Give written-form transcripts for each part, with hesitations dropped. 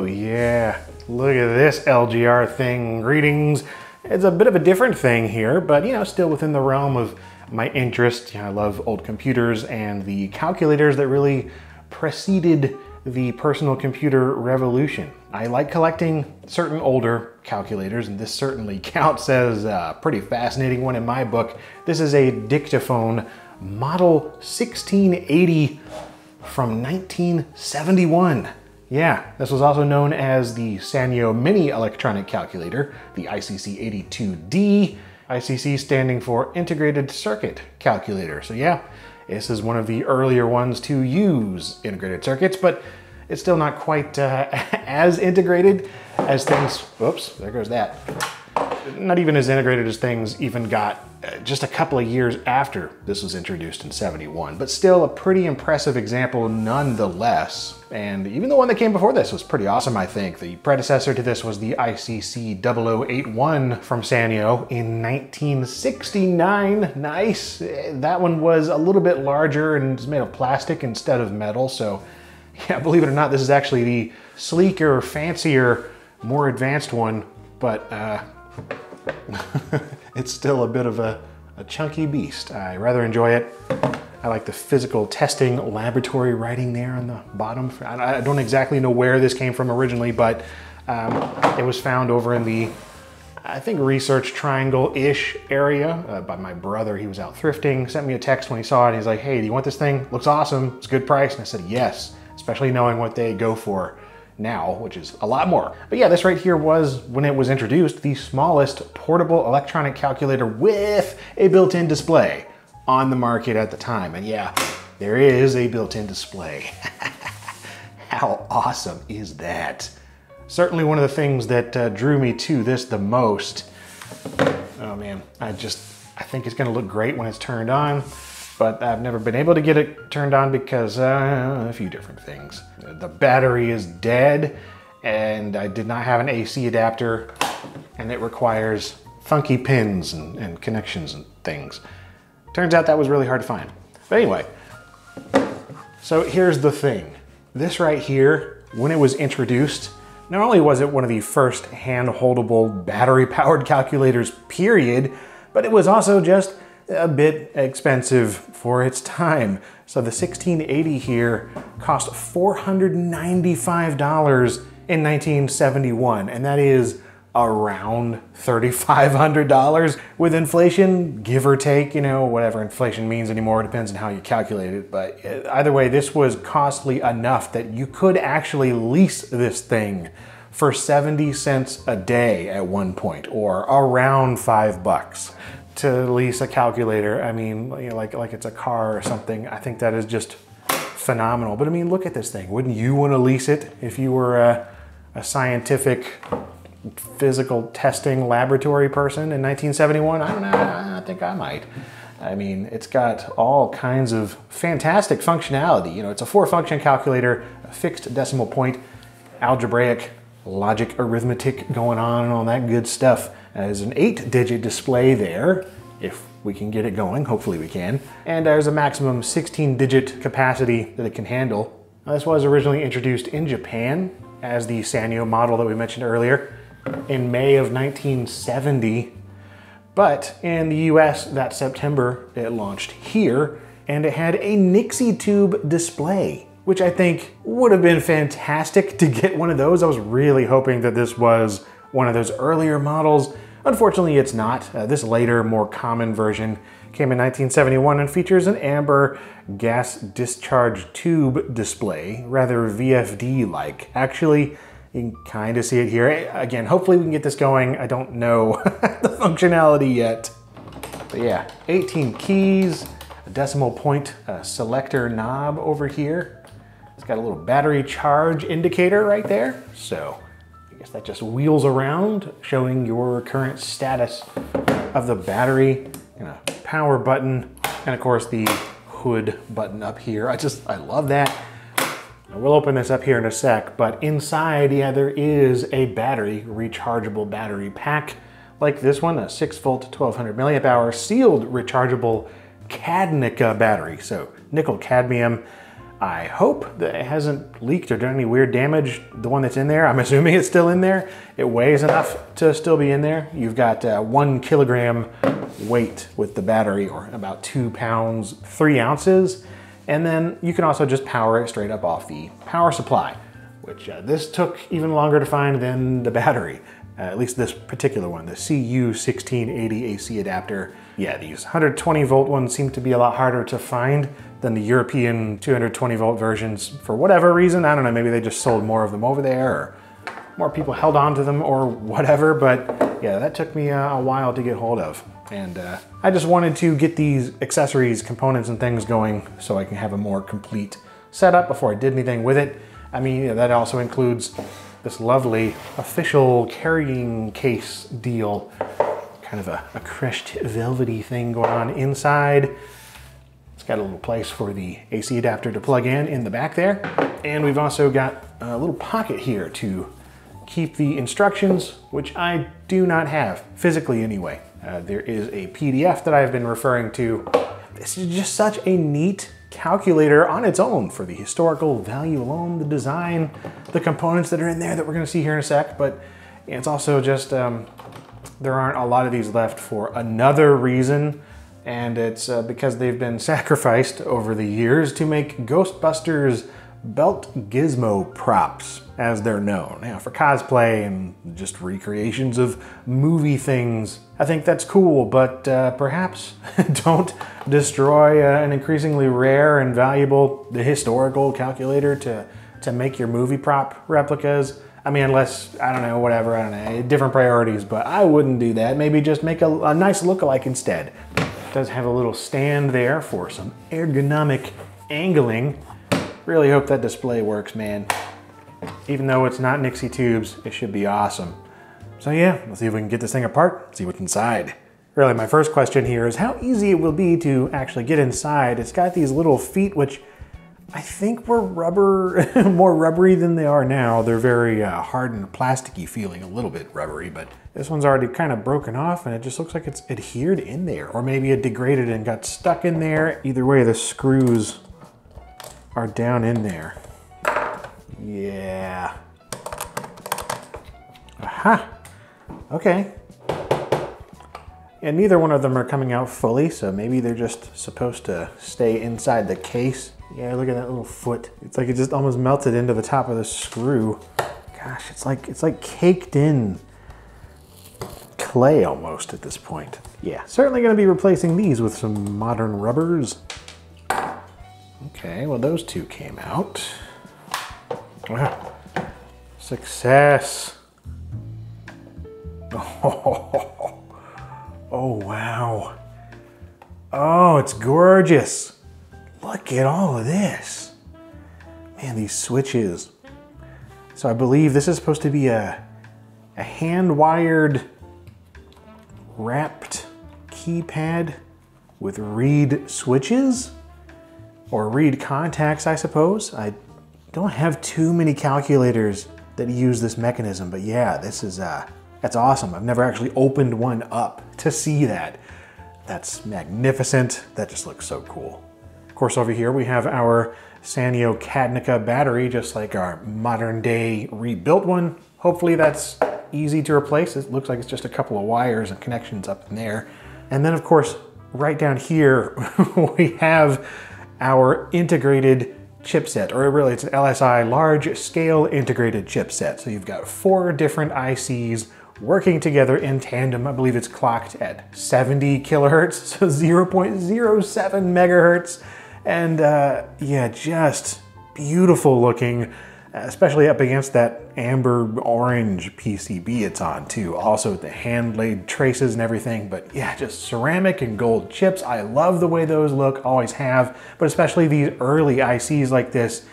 Oh yeah, look at this LGR thing, greetings. It's a bit of a different thing here, but you know, still within the realm of my interest. You know, I love old computers and the calculators that really preceded the personal computer revolution. I like collecting certain older calculators, and this certainly counts as a pretty fascinating one in my book. This is a Dictaphone Model 1680 from 1971. Yeah, this was also known as the Sanyo Mini Electronic Calculator, the ICC82D, ICC standing for Integrated Circuit Calculator. So yeah, this is one of the earlier ones to use integrated circuits, but it's still not quite as integrated as things, whoops, there goes that. Not even as integrated as things even got just a couple of years after this was introduced in 71, but still a pretty impressive example nonetheless. And even the one that came before this was pretty awesome, I think. The predecessor to this was the ICC0081 from Sanyo in 1969. Nice. That one was a little bit larger and is made of plastic instead of metal. So yeah, believe it or not, this is actually the sleeker, fancier, more advanced one, but it's still a bit of a chunky beast. I rather enjoy it. I like the physical testing laboratory writing there on the bottom. I don't exactly know where this came from originally, but it was found over in the, I think, Research Triangle-ish area by my brother. He was out thrifting, sent me a text when he saw it. He's like, hey, do you want this thing? Looks awesome, it's a good price. And I said, yes, especially knowing what they go for now, which is a lot more. But yeah, this right here was, when it was introduced, the smallest portable electronic calculator with a built-in display on the market at the time. And yeah, there is a built-in display. How awesome is that? Certainly one of the things that drew me to this the most. Oh man, I think it's gonna look great when it's turned on, but I've never been able to get it turned on because a few different things. The battery is dead and I did not have an AC adapter, and it requires funky pins and connections and things. Turns out that was really hard to find. But anyway, so here's the thing. This right here, when it was introduced, not only was it one of the first hand-holdable battery-powered calculators, period, but it was also just a bit expensive for its time. So the 1680 here cost $495 in 1971, and that is around $3,500 with inflation, give or take, you know, whatever inflation means anymore, it depends on how you calculate it. But either way, this was costly enough that you could actually lease this thing for 70 cents a day at one point, or around $5. To lease a calculator, I mean, you know, like it's a car or something. I think that is just phenomenal. But I mean, look at this thing. Wouldn't you want to lease it if you were a scientific physical testing laboratory person in 1971? I don't know, I think I might. I mean, it's got all kinds of fantastic functionality. You know, it's a four-function calculator, a fixed decimal point, algebraic, logic, arithmetic going on and all that good stuff. There's an 8-digit display there, if we can get it going, hopefully we can. And there's a maximum 16-digit capacity that it can handle. Now, this was originally introduced in Japan as the Sanyo model that we mentioned earlier in May of 1970. But in the US that September, it launched here, and it had a Nixie tube display, which I think would have been fantastic to get one of those. I was really hoping that this was one of those earlier models. Unfortunately, it's not. This later, more common version came in 1971 and features an amber gas discharge tube display, rather VFD-like. Actually, you can kind of see it here. Again, hopefully we can get this going. I don't know the functionality yet. But yeah, 18 keys, a decimal point selector knob over here. It's got a little battery charge indicator right there. So I guess that just wheels around, showing your current status of the battery, and a power button, and of course the hood button up here. I love that. We'll open this up here in a sec, but inside, yeah, there is a battery, rechargeable battery pack, like this one, a 6-volt, 1200 milliamp hour sealed rechargeable Cadnica battery. So nickel cadmium, I hope that it hasn't leaked or done any weird damage. The one that's in there, I'm assuming it's still in there. It weighs enough to still be in there. You've got 1 kilogram weight with the battery, or about 2 pounds, 3 ounces. And then you can also just power it straight up off the power supply, which this took even longer to find than the battery. At least this particular one, the CU1680 AC adapter. Yeah, these 120 volt ones seem to be a lot harder to find than the European 220 volt versions for whatever reason. I don't know, maybe they just sold more of them over there, or more people held on to them or whatever, but yeah, that took me a while to get hold of. And I just wanted to get these accessories, components and things going so I can have a more complete setup before I did anything with it. I mean, yeah, that also includes this lovely official carrying case deal, kind of a crushed velvety thing going on inside. It's got a little place for the AC adapter to plug in the back there. And we've also got a little pocket here to keep the instructions, which I do not have physically anyway. There is a PDF that I've been referring to. This is just such a neat calculator on its own for the historical value alone, the design, the components that are in there that we're gonna see here in a sec, but it's also just, there aren't a lot of these left for another reason, and it's because they've been sacrificed over the years to make Ghostbusters belt gizmo props, as they're known. Now, for cosplay and just recreations of movie things, I think that's cool, but perhaps don't destroy an increasingly rare and valuable historical calculator to make your movie prop replicas. I mean, unless, I don't know, whatever, I don't know, different priorities, but I wouldn't do that. Maybe just make a nice lookalike instead. It does have a little stand there for some ergonomic angling. Really hope that display works, man. Even though it's not Nixie tubes, it should be awesome. So yeah, let's see if we can get this thing apart, see what's inside. Really, my first question here is how easy it will be to actually get inside. It's got these little feet, which I think were rubber, more rubbery than they are now. They're very hard and plasticky feeling, a little bit rubbery, but this one's already kind of broken off and it just looks like it's adhered in there, or maybe it degraded and got stuck in there. Either way, the screws are down in there. Yeah. Aha. Okay. And neither one of them are coming out fully, so maybe they're just supposed to stay inside the case. Yeah, look at that little foot. It's like it just almost melted into the top of the screw. Gosh, it's like caked in clay almost at this point. Yeah, certainly gonna be replacing these with some modern rubbers. Okay, well those two came out. Ah, success. Oh, wow. Oh, it's gorgeous. Look at all of this. Man, these switches. So I believe this is supposed to be a hand-wired wrapped keypad with reed switches. Or read contacts, I suppose. I don't have too many calculators that use this mechanism, but yeah, this is, that's awesome. I've never actually opened one up to see that. That's magnificent. That just looks so cool. Of course, over here we have our Sanyo Cadnica battery, just like our modern day rebuilt one. Hopefully that's easy to replace. It looks like it's just a couple of wires and connections up in there. And then of course, right down here, we have our integrated chipset, or really it's an LSI, large scale integrated chipset. So you've got 4 different ICs working together in tandem. I believe it's clocked at 70 kilohertz, so 0.07 megahertz. And yeah, just beautiful looking, especially up against that amber orange PCB it's on too. Also the hand laid traces and everything, but yeah, just ceramic and gold chips. I love the way those look, always have, but especially these early ICs like this,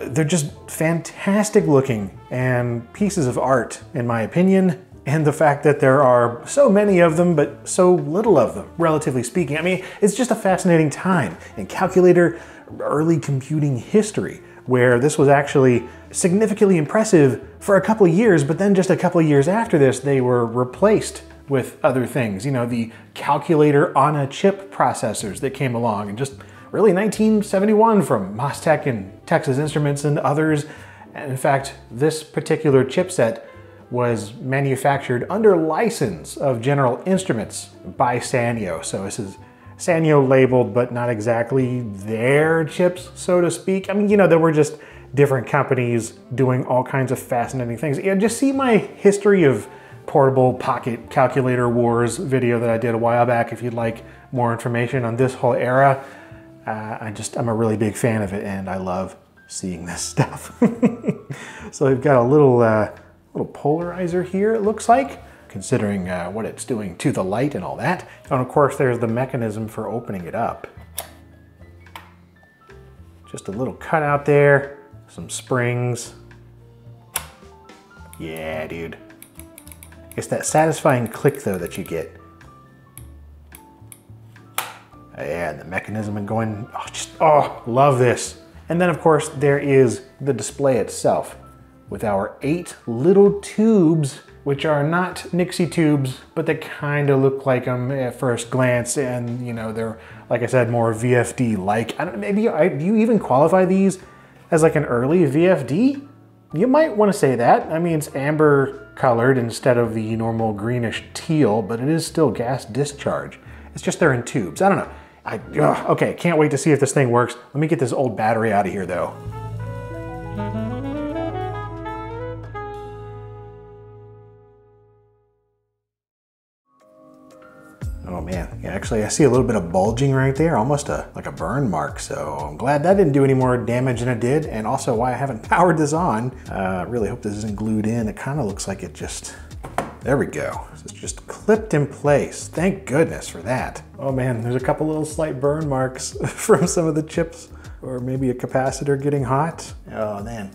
they're just fantastic looking and pieces of art in my opinion. And the fact that there are so many of them, but so little of them, relatively speaking. I mean, it's just a fascinating time in calculator early computing history, where this was actually significantly impressive for a couple of years, but then just a couple of years after this, they were replaced with other things. You know, the calculator on a chip processors that came along and just really 1971 from MOS Tech and Texas Instruments and others. And in fact, this particular chipset was manufactured under license of General Instruments by Sanyo. So this is Sanyo labeled, but not exactly their chips, so to speak. I mean, you know, there were just different companies doing all kinds of fascinating things. Yeah, just see my history of portable pocket calculator wars video that I did a while back if you'd like more information on this whole era. I'm a really big fan of it and I love seeing this stuff. So we've got a little polarizer here, it looks like, considering what it's doing to the light and all that. And of course there's the mechanism for opening it up. Just a little cutout there, some springs. Yeah, dude. It's that satisfying click though that you get. Yeah, and the mechanism and going, love this. And then of course there is the display itself with our 8 little tubes, which are not Nixie tubes, but they kind of look like them at first glance. And you know, they're, like I said, more VFD-like. I don't, do you even qualify these as like an early VFD? You might want to say that. I mean, it's amber colored instead of the normal greenish teal, but it is still gas discharge. It's just they're in tubes. I don't know. Okay, can't wait to see if this thing works. Let me get this old battery out of here though. Oh man, yeah, actually I see a little bit of bulging right there, almost like a burn mark. So I'm glad that didn't do any more damage than it did, and also why I haven't powered this on. Really hope this isn't glued in. It kind of looks like it just, there we go. So it's just clipped in place. Thank goodness for that. Oh man, there's a couple little slight burn marks from some of the chips, or maybe a capacitor getting hot. Oh man,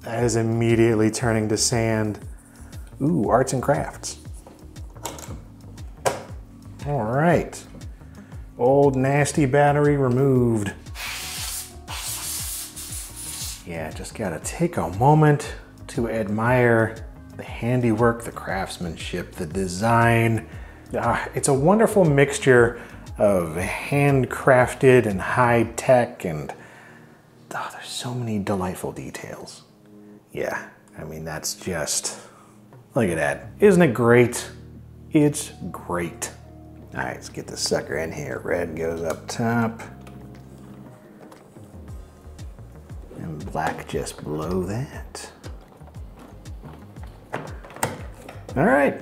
that is immediately turning to sand. Ooh, arts and crafts. All right, old nasty battery removed. Yeah, just gotta take a moment to admire the handiwork, the craftsmanship, the design. It's a wonderful mixture of handcrafted and high tech, and there's so many delightful details. Yeah, I mean, that's just, look at that. Isn't it great? It's great. All right, let's get this sucker in here. Red goes up top. And black just below that. All right,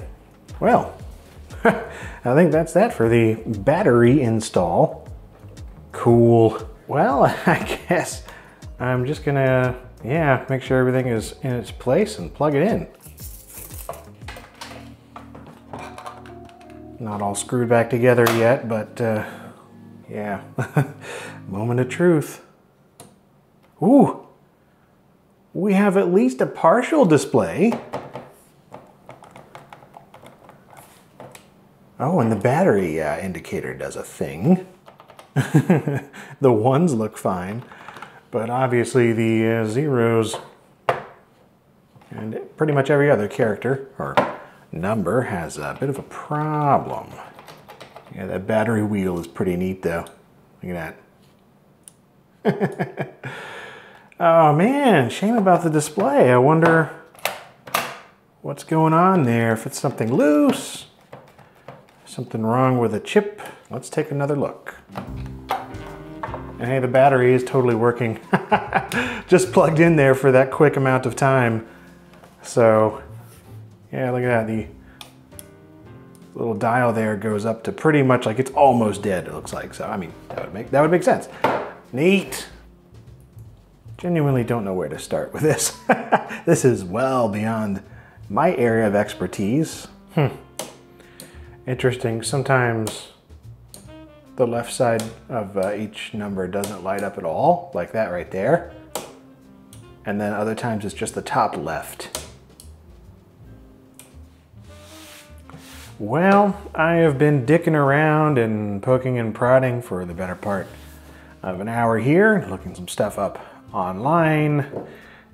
well, I think that's that for the battery install. Cool. Well, I guess I'm just gonna, yeah, make sure everything is in its place and plug it in. Not all screwed back together yet, but yeah, moment of truth. Ooh, we have at least a partial display. Oh, and the battery indicator does a thing. The ones look fine, but obviously the zeros and pretty much every other character or number has a bit of a problem. Yeah, that battery wheel is pretty neat though. Look at that. Oh man, shame about the display. I wonder what's going on there, if it's something loose, something wrong with the chip. Let's take another look. And hey, the battery is totally working. Just plugged in there for that quick amount of time. So, yeah, look at that, the little dial there goes up to pretty much like it's almost dead, it looks like. So, I mean, that would make sense. Neat. Genuinely don't know where to start with this. This is well beyond my area of expertise. Interesting, sometimes the left side of each number doesn't light up at all, like that right there. And then other times it's just the top left. Well, I have been dicking around and poking and prodding for the better part of an hour here, looking some stuff up online,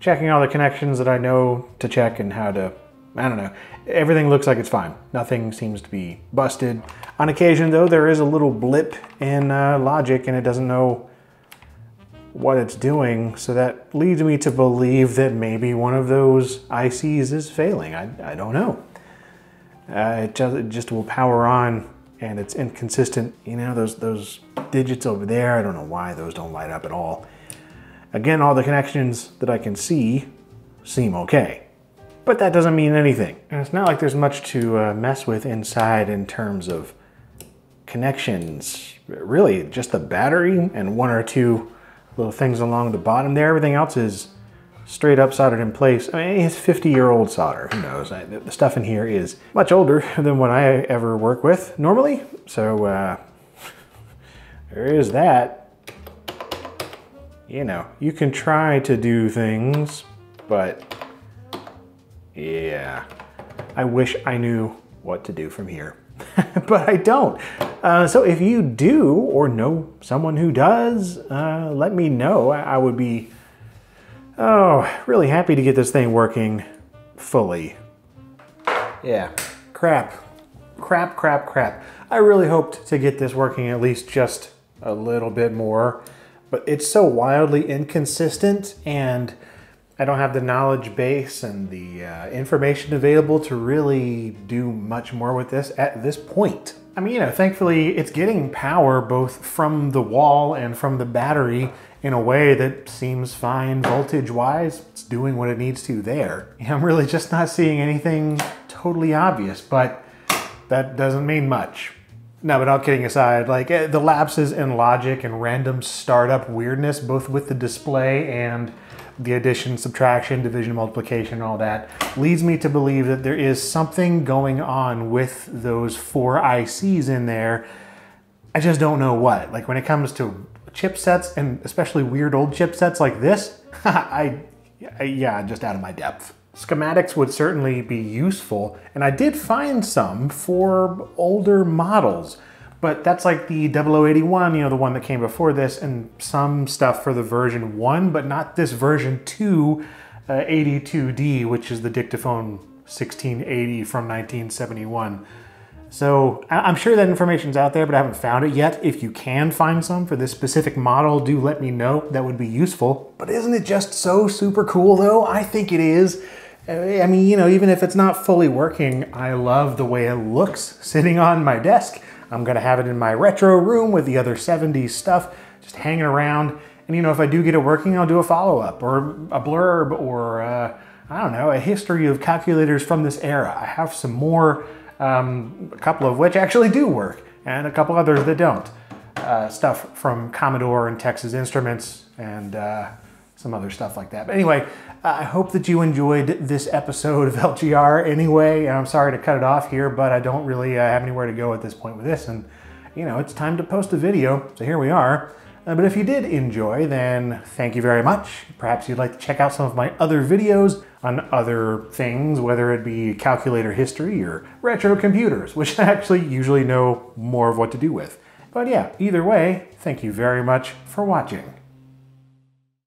checking all the connections that I know to check and how to, I don't know, everything looks like it's fine. Nothing seems to be busted. On occasion though, there is a little blip in logic and it doesn't know what it's doing. So that leads me to believe that maybe one of those ICs is failing. I don't know. It just will power on and it's inconsistent. You know, those digits over there, I don't know why those don't light up at all. Again, all the connections that I can see seem okay, but that doesn't mean anything. And it's not like there's much to mess with inside in terms of connections, really just the battery and one or two little things along the bottom there. Everything else is straight up soldered in place. I mean, it's 50-year-old solder, who knows? The stuff in here is much older than what I ever work with normally. So there is that. You know, you can try to do things, but yeah, I wish I knew what to do from here, but I don't. So if you do or know someone who does, let me know. I would be, really happy to get this thing working fully. Yeah, crap. I really hoped to get this working at least just a little bit more, but it's so wildly inconsistent and I don't have the knowledge base and the information available to really do much more with this at this point. I mean, you know, thankfully it's getting power both from the wall and from the battery in a way that seems fine voltage-wise. It's doing what it needs to there. I'm really just not seeing anything totally obvious, but that doesn't mean much. No, but all kidding aside, like the lapses in logic and random startup weirdness, both with the display and the addition, subtraction, division, multiplication, all that, leads me to believe that there is something going on with those four ICs in there. I just don't know what. Like when it comes to chipsets, and especially weird old chipsets like this, I'm just out of my depth. Schematics would certainly be useful, and I did find some for older models, but that's like the 0081, you know, the one that came before this, and some stuff for the version 1, but not this version 2, 82D, which is the Dictaphone 1680 from 1971. So I'm sure that information's out there, but I haven't found it yet. If you can find some for this specific model, do let me know. That would be useful. But isn't it just so super cool though? I think it is. I mean, you know, even if it's not fully working, I love the way it looks sitting on my desk. I'm gonna have it in my retro room with the other 70s stuff, just hanging around. And you know, if I do get it working, I'll do a follow-up or a blurb or I don't know, a history of calculators from this era. I have some more, a couple of which actually do work and a couple others that don't. Stuff from Commodore and Texas Instruments and some other stuff like that. But anyway, I hope that you enjoyed this episode of LGR anyway. I'm sorry to cut it off here, but I don't really have anywhere to go at this point with this. And you know, it's time to post a video, so here we are. But if you did enjoy, then thank you very much. Perhaps you'd like to check out some of my other videos on other things, whether it be calculator history or retro computers, which I actually usually know more of what to do with. But yeah, either way, thank you very much for watching.